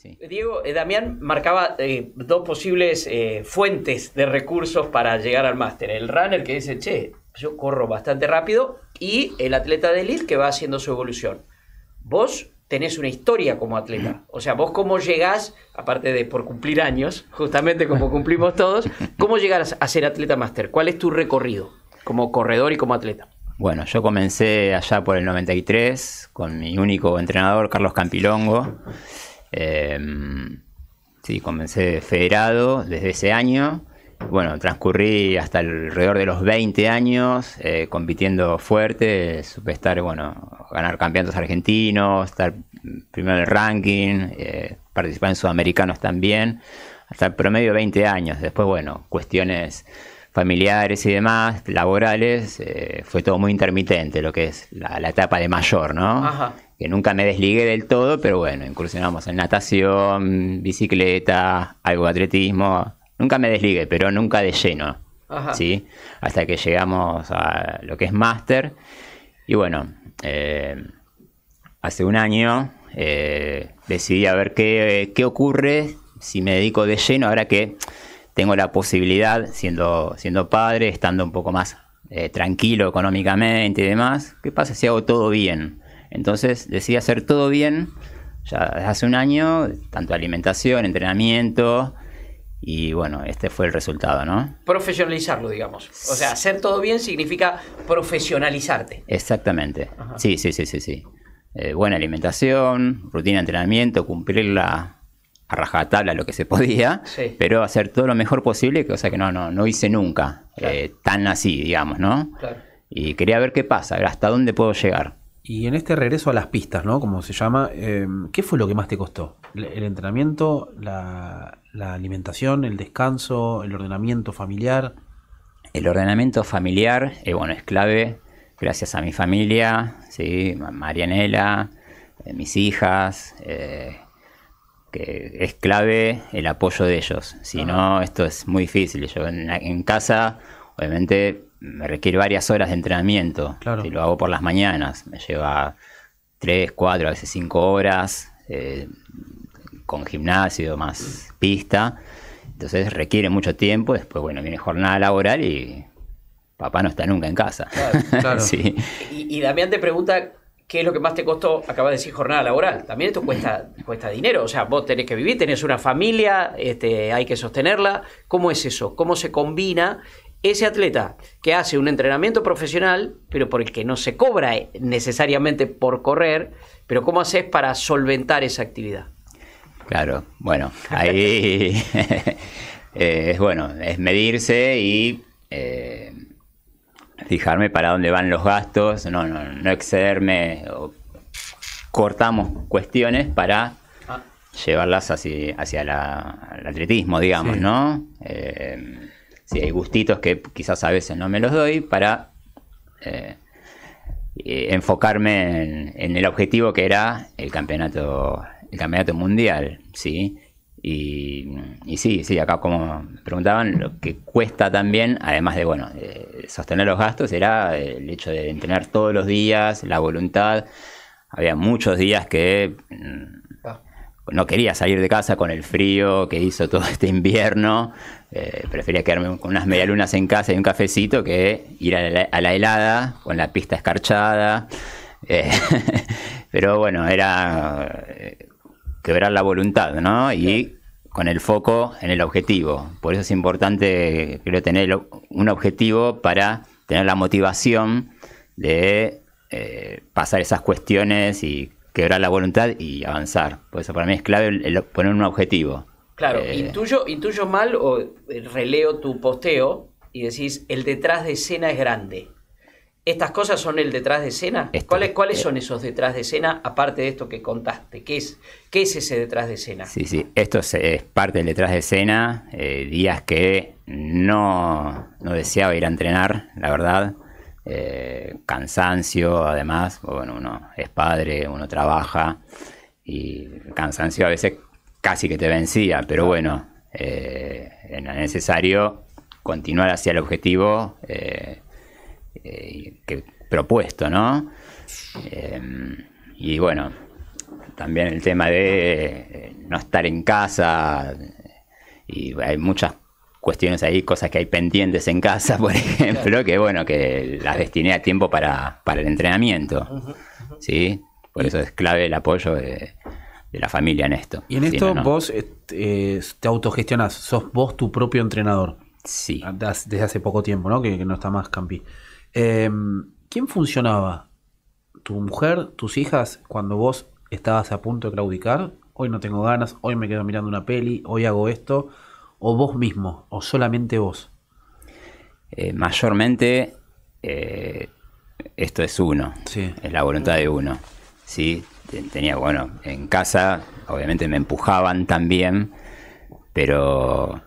Sí. Diego, Damián marcaba dos posibles fuentes de recursos para llegar al máster. El runner que dice, che, yo corro bastante rápido, y el atleta de elite que va haciendo su evolución. Vos tenés una historia como atleta. O sea, vos cómo llegás, aparte de por cumplir años, justamente como cumplimos todos, ¿cómo llegas a ser atleta máster? ¿Cuál es tu recorrido como corredor y como atleta? Bueno, yo comencé allá por el 93 con mi único entrenador, Carlos Campilongo. Sí, comencé federado desde ese año. Bueno, transcurrí hasta alrededor de los 20 años compitiendo fuerte. Supe estar, bueno, ganar campeonatos argentinos, estar primero en el ranking, participar en sudamericanos también, hasta el promedio 20 años. Después, bueno, cuestiones familiares y demás, laborales, fue todo muy intermitente lo que es la etapa de mayor, ¿no? Ajá. Que nunca me desligué del todo, pero bueno, incursionamos en natación, bicicleta, algo de atletismo. Nunca me desligué, pero nunca de lleno. Ajá. ¿Sí? Hasta que llegamos a lo que es máster. Y bueno, hace un año decidí a ver qué ocurre si me dedico de lleno, ahora que tengo la posibilidad, siendo padre, estando un poco más tranquilo económicamente y demás. ¿Qué pasa si hago todo bien? Entonces decidí hacer todo bien ya desde hace un año, tanto alimentación, entrenamiento. Y bueno, este fue el resultado, ¿no? Profesionalizarlo, digamos. O sea, hacer todo bien significa profesionalizarte. Exactamente. Ajá. Sí. Buena alimentación, rutina de entrenamiento, cumplirla a rajatabla lo que se podía, sí, pero hacer todo lo mejor posible, cosa que no hice nunca, claro, tan así, digamos, ¿no? Claro. Y quería ver qué pasa, ver hasta dónde puedo llegar. Y en este regreso a las pistas, ¿no? Como se llama, ¿qué fue lo que más te costó? ¿El entrenamiento, la alimentación, el descanso, el ordenamiento familiar? El ordenamiento familiar, bueno, es clave, gracias a mi familia, ¿sí? Marianela, mis hijas, que es clave el apoyo de ellos. Si no, esto es muy difícil. Yo en casa, obviamente, me requiere varias horas de entrenamiento. Claro. Si lo hago por las mañanas, me lleva 3, 4, a veces 5 horas, con gimnasio, más pista. Entonces requiere mucho tiempo. Después, bueno, viene jornada laboral y papá no está nunca en casa. Claro, claro. Sí. Y Damián te pregunta, ¿qué es lo que más te costó? Acabas de decir jornada laboral. También esto cuesta dinero. O sea, vos tenés que vivir, tenés una familia, hay que sostenerla. ¿Cómo es eso? ¿Cómo se combina ese atleta que hace un entrenamiento profesional, pero por el que no se cobra necesariamente por correr, pero cómo haces para solventar esa actividad? Claro, bueno, ahí es medirse y fijarme para dónde van los gastos, no excederme, cortamos cuestiones para llevarlas hacia el atletismo, digamos, sí, ¿no? Sí, hay gustitos que quizás a veces no me los doy para enfocarme en el objetivo que era el campeonato mundial, ¿sí? Y sí, acá como me preguntaban, lo que cuesta también, además de, bueno, sostener los gastos, era el hecho de entrenar todos los días, la voluntad. Había muchos días que no quería salir de casa con el frío que hizo todo este invierno. Prefería quedarme con unas medialunas en casa y un cafecito que ir a la helada con la pista escarchada. Pero bueno, era quebrar la voluntad, ¿no? Y con el foco en el objetivo. Por eso es importante, creo, tener un objetivo para tener la motivación de pasar esas cuestiones y quebrar la voluntad y avanzar. Por eso para mí es clave poner un objetivo. Claro, intuyo mal o releo tu posteo y decís, el detrás de escena es grande. ¿Estas cosas son el detrás de escena? ¿Cuáles son esos detrás de escena, aparte de esto que contaste? ¿Qué es ese detrás de escena? Sí, esto es parte del detrás de escena. Días que no deseaba ir a entrenar, la verdad. Cansancio, además, bueno, uno es padre, uno trabaja y el cansancio a veces casi que te vencía, pero bueno, era necesario continuar hacia el objetivo propuesto, ¿no? Y bueno, también el tema de no estar en casa, y hay muchas cuestiones ahí, cosas que hay pendientes en casa, por ejemplo, claro, que bueno, que las destiné a tiempo para el entrenamiento, ¿sí? Por eso es clave el apoyo de la familia en esto. Y en si esto no, vos te autogestionás, sos vos tu propio entrenador. Sí. Desde hace poco tiempo, ¿no? Que no está más Campi. ¿Quién funcionaba? ¿Tu mujer, tus hijas, cuando vos estabas a punto de claudicar? Hoy no tengo ganas, hoy me quedo mirando una peli, hoy hago esto. ¿O vos mismo? ¿O solamente vos? Mayormente esto es uno. Sí. Es la voluntad de uno. Sí. Tenía, bueno, en casa obviamente me empujaban también, pero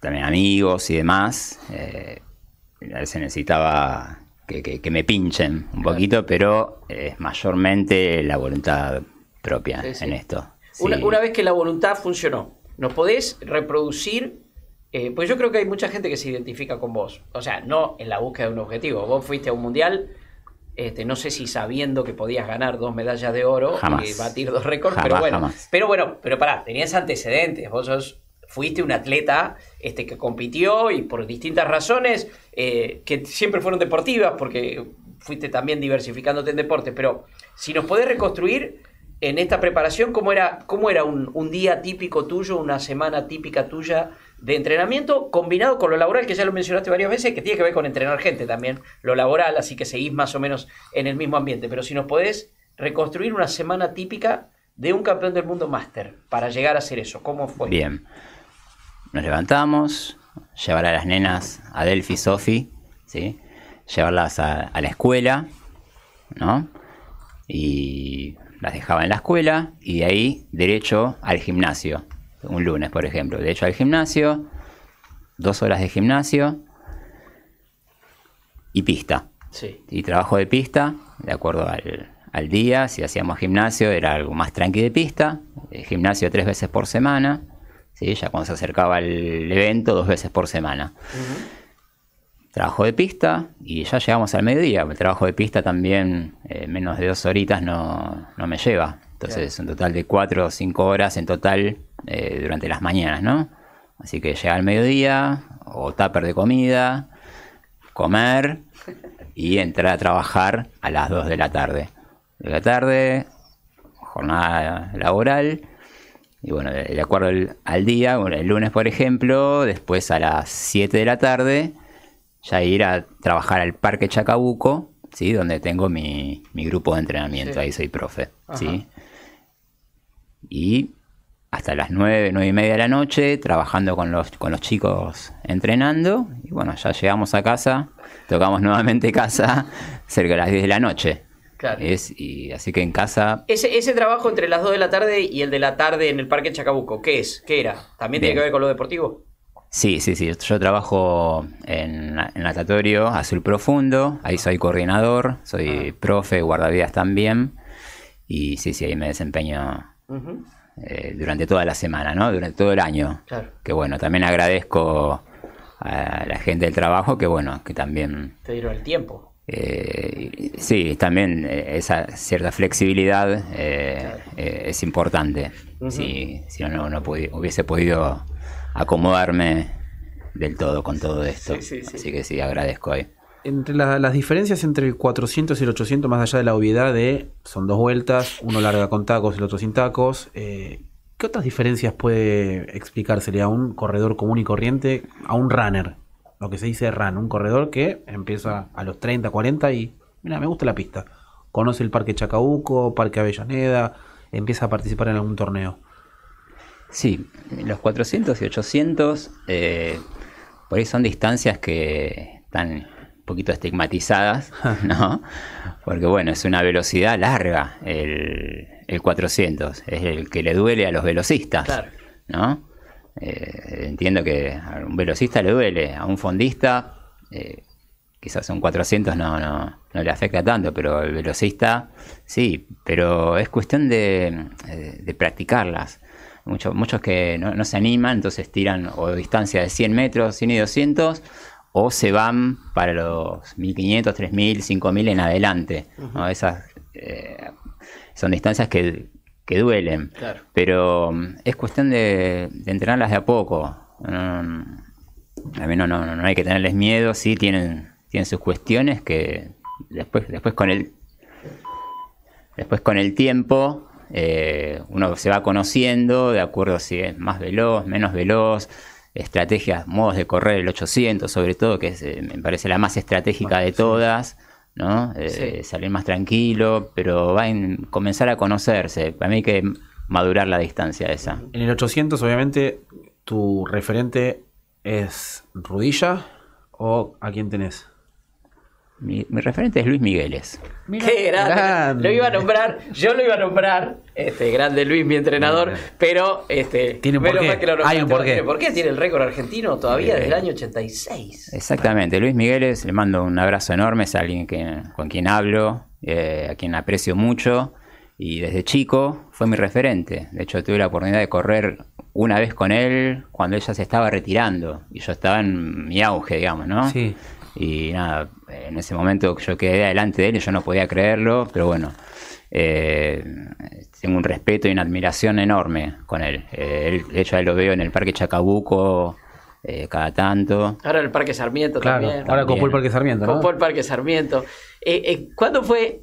también amigos y demás. A veces necesitaba que me pinchen un poquito, pero es mayormente la voluntad propia, sí, sí, en esto. Sí. Una vez que la voluntad funcionó, ¿nos podés reproducir? Pues yo creo que hay mucha gente que se identifica con vos. O sea, no en la búsqueda de un objetivo. Vos fuiste a un mundial, no sé si sabiendo que podías ganar 2 medallas de oro y batir 2 récords, jamás, pero bueno. Jamás. Pero bueno, pero pará, tenías antecedentes. Vos fuiste un atleta que compitió y por distintas razones, que siempre fueron deportivas, porque fuiste también diversificándote en deportes. Pero si nos podés reconstruir en esta preparación, ¿cómo era un día típico tuyo, una semana típica tuya de entrenamiento, combinado con lo laboral, que ya lo mencionaste varias veces, que tiene que ver con entrenar gente también, lo laboral, así que seguís más o menos en el mismo ambiente? Pero si nos podés reconstruir una semana típica de un campeón del mundo máster para llegar a hacer eso, ¿cómo fue? Bien. Nos levantamos, llevar a las nenas a Delphi, Sofi, ¿sí? Llevarlas a la escuela, ¿no? Y las dejaba en la escuela y de ahí derecho al gimnasio. Un lunes, por ejemplo, derecho al gimnasio, 2 horas de gimnasio y pista. Sí. Y trabajo de pista, de acuerdo al día. Si hacíamos gimnasio era algo más tranqui de pista. El gimnasio 3 veces por semana. ¿Sí? Ya cuando se acercaba el evento, 2 veces por semana. Trabajo de pista y ya llegamos al mediodía. El trabajo de pista también, menos de 2 horitas no me lleva. Entonces, claro, un total de 4 o 5 horas en total durante las mañanas, ¿no? Así que llega al mediodía, o tupper de comida, comer y entrar a trabajar a las 2 de la tarde. De la tarde, jornada laboral. Y bueno, de acuerdo al día, bueno, el lunes por ejemplo, después a las 7 de la tarde, ya ir a trabajar al parque Chacabuco, ¿sí? Donde tengo mi grupo de entrenamiento, sí, ahí soy profe, ¿sí? Y hasta las 9, 9 y media de la noche, trabajando con los chicos, entrenando, y bueno, ya llegamos a casa, tocamos nuevamente casa cerca de las 10 de la noche. Claro. Así que en casa... Ese trabajo entre las 2 de la tarde y el de la tarde en el parque Chacabuco, ¿qué es? ¿Qué era? ¿También tiene que ver con lo deportivo? Sí, sí, sí. Yo trabajo en natatorio Azul Profundo. Ahí soy coordinador, soy profe, guardavidas también. Y sí, sí, ahí me desempeño durante toda la semana, ¿no? Durante todo el año. Claro. Que bueno, también agradezco a la gente del trabajo que bueno, que también... Te dieron el tiempo. Sí, también esa cierta flexibilidad es importante. Si no hubiese podido acomodarme del todo con todo esto. Sí, sí, sí. Así que sí, agradezco ahí. Entre las diferencias entre el 400 y el 800, más allá de la obviedad de son 2 vueltas, uno larga con tacos, el otro sin tacos, ¿qué otras diferencias puede explicársele a un corredor común y corriente, a un runner? Lo que se dice run, un corredor que empieza a los 30, 40 y mira, me gusta la pista. Conoce el parque Chacabuco, parque Avellaneda, empieza a participar en algún torneo. Sí, los 400 y 800 por ahí son distancias que están un poquito estigmatizadas, ¿no? Porque bueno, es una velocidad larga el 400, es el que le duele a los velocistas, claro, ¿no? Entiendo que a un velocista le duele, a un fondista quizás un 400 no le afecta tanto, pero el velocista sí, pero es cuestión de practicarlas. Muchos que no se animan, entonces tiran o distancia de 100 metros, 100 y 200, o se van para los 1500, 3000, 5000 en adelante, ¿no? Esas son distancias que duelen, claro. Pero es cuestión de entrenarlas de a poco. A mí no hay que tenerles miedo, sí tienen sus cuestiones que después con el tiempo uno se va conociendo de acuerdo a si es más veloz, menos veloz, estrategias, modos de correr el 800 sobre todo, que es, me parece la más estratégica de todas, ¿no? Sí. Salir más tranquilo, pero va a comenzar a conocerse. Para mí hay que madurar la distancia esa. En el 800 obviamente tu referente es Rudilla, ¿o a quién tenés? Mi referente es Luis Migueles. Mirá, qué grande. Lo iba a nombrar, yo lo iba a nombrar, grande Luis, mi entrenador, pero tiene un porqué. Hay un porqué. ¿Por qué tiene el récord argentino todavía desde el año 86? Exactamente, Luis Migueles, le mando un abrazo enorme, es alguien con quien hablo, a quien aprecio mucho, y desde chico fue mi referente. De hecho, tuve la oportunidad de correr una vez con él cuando ella se estaba retirando y yo estaba en mi auge, digamos, ¿no? Sí. Y nada, en ese momento yo quedé delante de él y yo no podía creerlo, pero bueno, tengo un respeto y una admiración enorme con él. De hecho, lo veo en el Parque Chacabuco cada tanto. Ahora el Parque Sarmiento, claro, también. Ahora copó el Parque Sarmiento, ¿no? Copó el Parque Sarmiento. ¿Cuándo fue?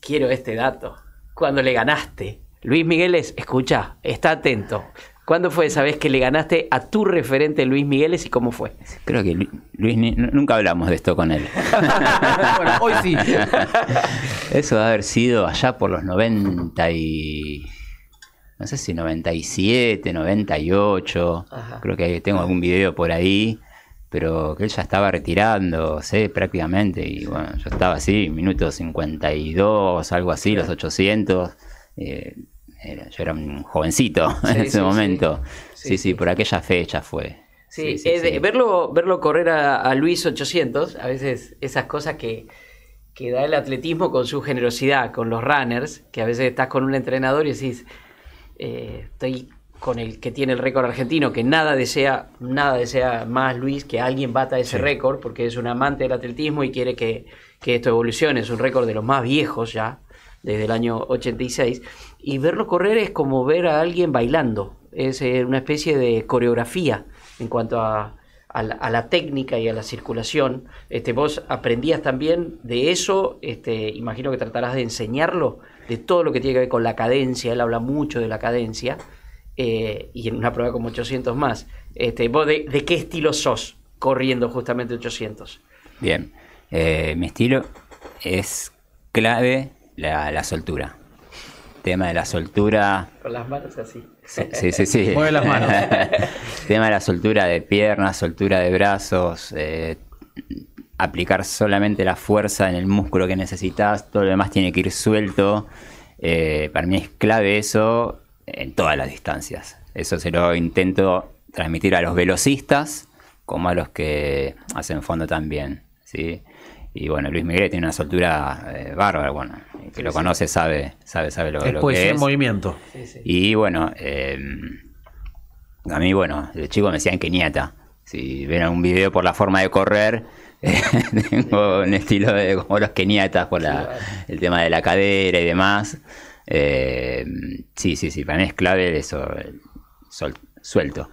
Quiero este dato. Cuando le ganaste. Luis Migueles, escucha, está atento. ¿Cuándo fue esa vez que le ganaste a tu referente Luis Migueles y cómo fue? Creo que Luis nunca hablamos de esto con él. Bueno, hoy sí. Eso debe haber sido allá por los 90 y... No sé si 97, 98. Ajá. Creo que tengo algún video por ahí. Pero que él ya estaba retirándose prácticamente. Y bueno, yo estaba así, minuto 52, algo así, los 800. Yo era un jovencito en ese momento. Sí, por aquella fecha fue. Sí, verlo correr a Luis 800, a veces esas cosas que da el atletismo con su generosidad, con los runners, que a veces estás con un entrenador y decís, estoy con el que tiene el récord argentino, que nada desea más Luis que alguien bata ese récord, porque es un amante del atletismo y quiere que esto evolucione. Es un récord de los más viejos ya, desde el año 86, y verlo correr es como ver a alguien bailando, es una especie de coreografía en cuanto a la técnica y a la circulación. Vos aprendías también de eso, imagino que tratarás de enseñarlo, de todo lo que tiene que ver con la cadencia. Él habla mucho de la cadencia, y en una prueba como 800 más. ¿Vos de qué estilo sos corriendo justamente 800? Bien, mi estilo es clave. La soltura. Tema de la soltura. Con las manos así. Sí. Mueve las manos. Tema de la soltura de piernas, soltura de brazos. Aplicar solamente la fuerza en el músculo que necesitas. Todo lo demás tiene que ir suelto. Para mí es clave eso en todas las distancias. Eso se lo intento transmitir a los velocistas como a los que hacen fondo también, ¿sí? Y bueno, Luis Miguel tiene una soltura bárbara, bueno, el que lo conoce sabe lo que es. Es poesía en movimiento. Sí. Y bueno, a mí, bueno, de chico me decían que nieta. Si ven un video por la forma de correr, tengo un estilo de como los keniatas por el tema de la cadera y demás. Sí, para mí es clave eso, suelto.